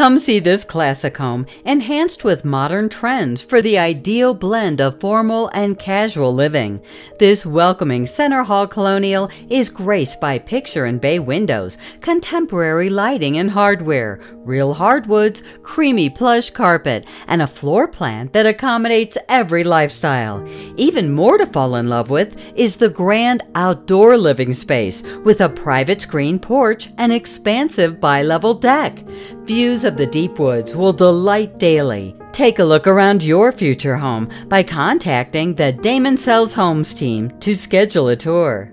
Come see this classic home, enhanced with modern trends for the ideal blend of formal and casual living. This welcoming center hall colonial is graced by picture and bay windows, contemporary lighting and hardware, real hardwoods, creamy plush carpet, and a floor plan that accommodates every lifestyle. Even more to fall in love with is the grand outdoor living space with a private screen porch and expansive bi-level deck. Views of the deep woods will delight daily. Take a look around your future home by contacting the Damon Sells Homes team to schedule a tour.